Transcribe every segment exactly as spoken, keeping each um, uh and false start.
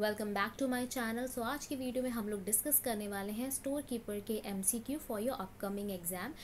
Welcome back to my channel. So आज की video में हम लोग डिस्कस करने वाले हैं स्टोर कीपर के MCQ for your upcoming exam.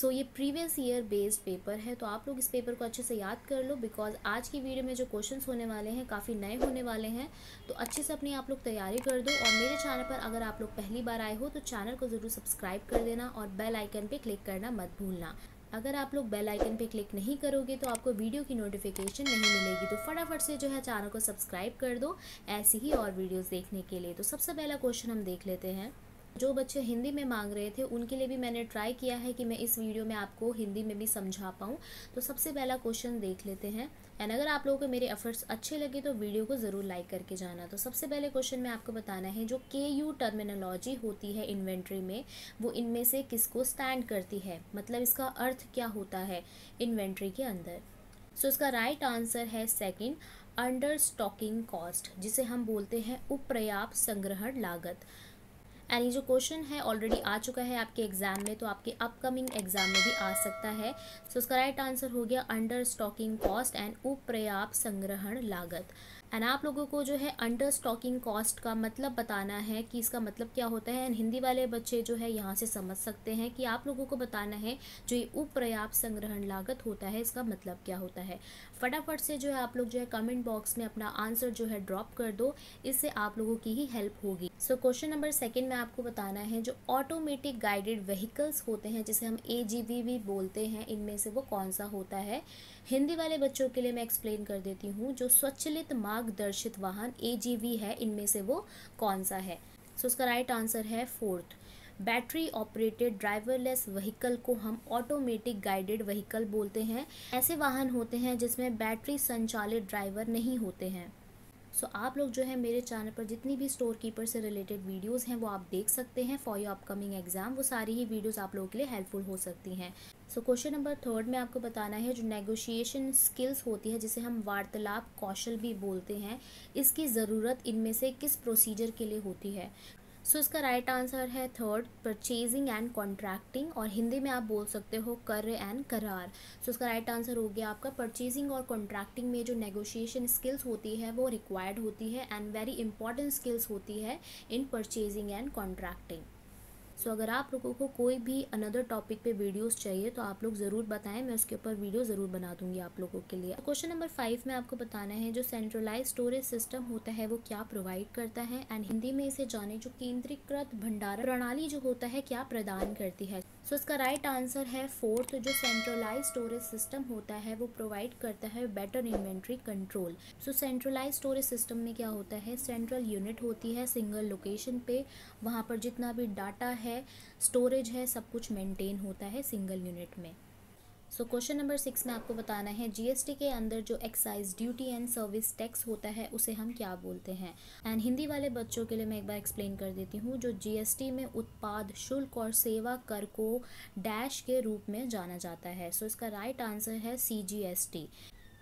So ये प्रीवियस ईयर बेस्ड पेपर है, तो आप लोग इस पेपर को अच्छे से याद कर लो, बिकॉज आज की वीडियो में जो क्वेश्चंस होने वाले हैं काफ़ी नए होने वाले हैं। तो अच्छे से अपनी आप लोग तैयारी कर दो। और मेरे चैनल पर अगर आप लोग पहली बार आए हो तो चैनल को ज़रूर सब्सक्राइब कर देना और बेल आइकन पर क्लिक करना मत भूलना। अगर आप लोग बेल आइकन पे क्लिक नहीं करोगे तो आपको वीडियो की नोटिफिकेशन नहीं मिलेगी। तो फटाफट से जो है चैनल को सब्सक्राइब कर दो ऐसी ही और वीडियोस देखने के लिए। तो सबसे पहला क्वेश्चन हम देख लेते हैं। जो बच्चे हिंदी में मांग रहे थे उनके लिए भी मैंने ट्राई किया है कि मैं इस वीडियो में आपको हिंदी में भी समझा पाऊँ। तो सबसे पहला क्वेश्चन देख लेते हैं। एंड अगर आप लोगों को मेरे एफर्ट्स अच्छे लगे तो वीडियो को ज़रूर लाइक करके जाना। तो सबसे पहले क्वेश्चन में आपको बताना है जो के यू टर्मिनोलॉजी होती है इन्वेंट्री में, वो इनमें से किसको स्टैंड करती है, मतलब इसका अर्थ क्या होता है इन्वेंट्री के अंदर। सो इसका राइट आंसर है सेकंड, अंडर स्टॉकिंग कॉस्ट, जिसे हम बोलते हैं उपर्याप्त संग्रहण लागत। एंड ये जो क्वेश्चन है ऑलरेडी आ चुका है आपके एग्जाम में, तो आपके अपकमिंग एग्जाम में भी आ सकता है। सो इसका राइट आंसर हो गया अंडर स्टॉकिंग कॉस्ट एंड उपर्याप्त संग्रहण लागत। एंड आप लोगों को जो है अंडर स्टॉकिंग कॉस्ट का मतलब बताना है कि इसका मतलब क्या होता है। एंड हिंदी वाले बच्चे जो है यहाँ से समझ सकते हैं कि आप लोगों को बताना है जो ये उपर्याप्त संग्रहण लागत होता है इसका मतलब क्या होता है। फटाफट से जो है आप लोग जो है कमेंट बॉक्स में अपना आंसर जो है ड्रॉप कर दो, इससे आप लोगों की ही हेल्प होगी। सो क्वेश्चन नंबर सेकेंड में आपको बताना है जो ऑटोमेटिक गाइडेड व्हीकल्स होते हैं, जिसे हम ए जी वी भी बोलते हैं, इनमें से वो कौन सा होता है। हिंदी वाले बच्चों के लिए मैं एक्सप्लेन कर देती हूँ। जो स्वचालित मार्गदर्शित वाहन ए जी वी है, इनमें से वो कौन सा है। सो इसका राइट आंसर है fourth, battery operated driverless vehicle को हम ऑटोमेटिक गाइडेड व्हीकल बोलते हैं। ऐसे वाहन होते हैं जिसमें बैटरी संचालित ड्राइवर नहीं होते हैं। सो so, आप लोग जो है मेरे चैनल पर जितनी भी स्टोर कीपर से रिलेटेड वीडियोस हैं वो आप देख सकते हैं फॉर योर अपकमिंग एग्जाम। वो सारी ही वीडियोस आप लोगों के लिए हेल्पफुल हो सकती हैं। सो क्वेश्चन नंबर थर्ड में आपको बताना है जो नेगोशिएशन स्किल्स होती है, जिसे हम वार्तालाप कौशल भी बोलते हैं, इसकी ज़रूरत इनमें से किस प्रोसीजर के लिए होती है। सो so, इसका राइट आंसर है थर्ड, परचेजिंग एंड कॉन्ट्रैक्टिंग, और हिंदी में आप बोल सकते हो कर एंड करार। सो so, इसका राइट आंसर हो गया आपका परचेजिंग और कॉन्ट्रैक्टिंग में जो नेगोशिएशन स्किल्स होती है वो रिक्वायर्ड होती है एंड वेरी इंपॉर्टेंट स्किल्स होती है in purchasing and contracting. So अगर आप लोगों को कोई भी अनदर टॉपिक पे वीडियोस चाहिए तो आप लोग ज़रूर बताएं, मैं उसके ऊपर वीडियो ज़रूर बना दूंगी आप लोगों के लिए। क्वेश्चन नंबर फाइव में आपको बताना है जो सेंट्रलाइज स्टोरेज सिस्टम होता है वो क्या प्रोवाइड करता है। एंड हिंदी में इसे जाने जो केंद्रीकृत भंडारण प्रणाली जो होता है क्या प्रदान करती है। सो इसका राइट आंसर है फोर्थ, जो सेंट्रलाइज स्टोरेज सिस्टम होता है वो प्रोवाइड करता है better inventory control. So centralise storage system में क्या होता है, सेंट्रल यूनिट होती है सिंगल लोकेशन पे, वहाँ पर जितना भी डाटा है स्टोरेज है सब कुछ मेंटेन होता है सिंगल यूनिट में। सो क्वेश्चन नंबर सिक्स में आपको बताना है जी एस टी के अंदर जो excise duty and service tax होता है उसे हम क्या बोलते हैं। एंड हिंदी वाले बच्चों के लिए मैं एक बार एक्सप्लेन कर देती हूँ। जो जी एस टी में उत्पाद शुल्क और सेवा कर को डैश के रूप में जाना जाता है। सो इसका राइट आंसर है C G S T.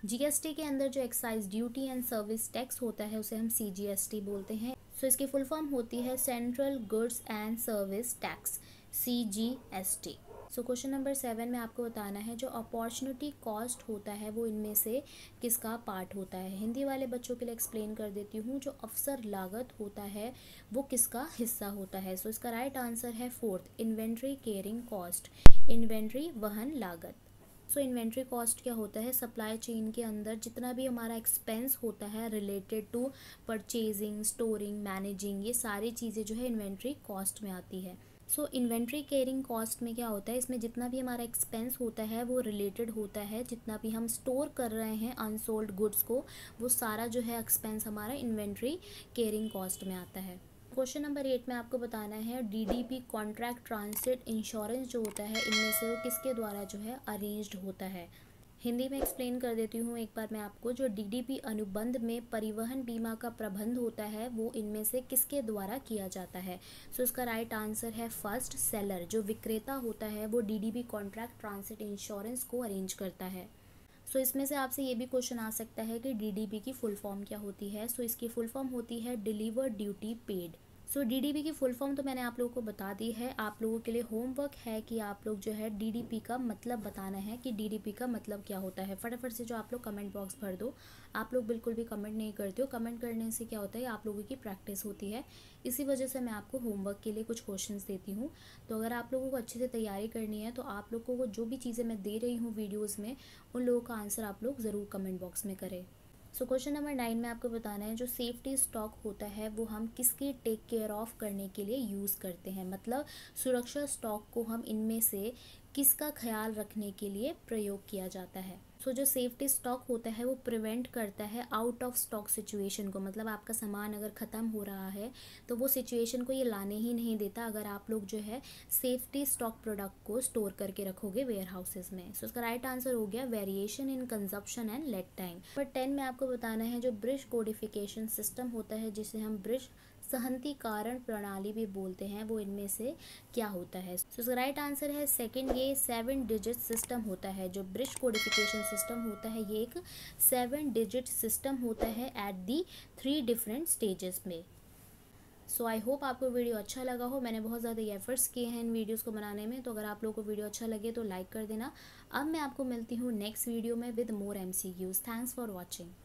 G S T के अंदर जो excise duty and service tax होता है उसे हम सी जी एस टी बोलते हैं। सो इसकी फुल फॉर्म होती है central goods and service tax, C G S T. So question number seven में आपको बताना है जो अपॉर्चुनिटी कॉस्ट होता है वो इनमें से किसका पार्ट होता है। हिंदी वाले बच्चों के लिए एक्सप्लेन कर देती हूँ। जो अवसर लागत होता है वो किसका हिस्सा होता है। सो so, इसका राइट आंसर है fourth, inventory carrying cost, inventory वहन लागत। सो इन्वेंट्री कॉस्ट क्या होता है, सप्लाई चेन के अंदर जितना भी हमारा एक्सपेंस होता है related to purchasing, storing, managing, ये सारी चीज़ें जो है इन्वेंट्री कॉस्ट में आती है। सो इन्वेंट्री कैरिंग कॉस्ट में क्या होता है, इसमें जितना भी हमारा एक्सपेंस होता है वो रिलेटेड होता है, जितना भी हम स्टोर कर रहे हैं अनसोल्ड गुड्स को, वो सारा जो है एक्सपेंस हमारा इन्वेंट्री कैरिंग कॉस्ट में आता है। क्वेश्चन नंबर एट में आपको बताना है D D P contract transit insurance जो होता है इनमें से वो किसके द्वारा जो है अरेंज्ड होता है। हिंदी में एक्सप्लेन कर देती हूँ एक बार मैं आपको। जो डी डी पी अनुबंध में परिवहन बीमा का प्रबंध होता है वो इनमें से किसके द्वारा किया जाता है। सो इसका राइट आंसर है फर्स्ट, सेलर। जो विक्रेता होता है वो D D P contract transit insurance को अरेंज करता है। सो so, इसमें से आपसे ये भी क्वेश्चन आ सकता है कि डी डी पी की फुल फॉर्म क्या होती है। सो so, इसकी फुल फॉर्म होती है deliver duty paid. So D D P की फुल फॉर्म तो मैंने आप लोगों को बता दी है। आप लोगों के लिए होमवर्क है कि आप लोग जो है डी डी पी का मतलब बताना है कि डी डी पी का मतलब क्या होता है। फटाफट से जो आप लोग कमेंट बॉक्स भर दो। आप लोग बिल्कुल भी कमेंट नहीं करते हो, कमेंट करने से क्या होता है आप लोगों की प्रैक्टिस होती है। इसी वजह से मैं आपको होमवर्क के लिए कुछ क्वेश्चन देती हूँ। तो अगर आप लोगों को अच्छे से तैयारी करनी है तो आप लोगों को जो भी चीज़ें मैं दे रही हूँ वीडियोज़ में उन लोगों का आंसर आप लोग ज़रूर कमेंट बॉक्स में करें। सो क्वेश्चन नंबर नाइन में आपको बताना है जो सेफ्टी स्टॉक होता है वो हम किसकी टेक केयर ऑफ करने के लिए यूज़ करते हैं, मतलब सुरक्षा स्टॉक को हम इनमें से किसका ख्याल रखने के लिए प्रयोग किया जाता है। सो so, जो सेफ्टी स्टॉक होता है वो प्रिवेंट करता है आउट ऑफ स्टॉक सिचुएशन को, मतलब आपका सामान अगर ख़त्म हो रहा है तो वो सिचुएशन को ये लाने ही नहीं देता अगर आप लोग जो है सेफ्टी स्टॉक प्रोडक्ट को स्टोर करके रखोगे वेयर हाउसेज में। सो so, इसका राइट आंसर हो गया variation in consumption and late time. पर टेन में आपको बताना है जो ब्रिज कोडिफिकेशन सिस्टम होता है जिसे हम ब्रिज संहतिकरण प्रणाली भी बोलते हैं वो इनमें से क्या होता है। सो इसका राइट आंसर है सेकेंड, ये सेवन डिजिट सिस्टम होता है। जो ब्रिज कोडिफिकेशन सिस्टम होता है ये एक सेवन डिजिट सिस्टम होता है at the three different stages में। सो आई होप आपको वीडियो अच्छा लगा हो। मैंने बहुत ज़्यादा एफर्ट्स किए हैं इन वीडियोज़ को बनाने में, तो अगर आप लोगों को वीडियो अच्छा लगे तो लाइक कर देना। अब मैं आपको मिलती हूँ नेक्स्ट वीडियो में with more M C Qs. Thanks for watching.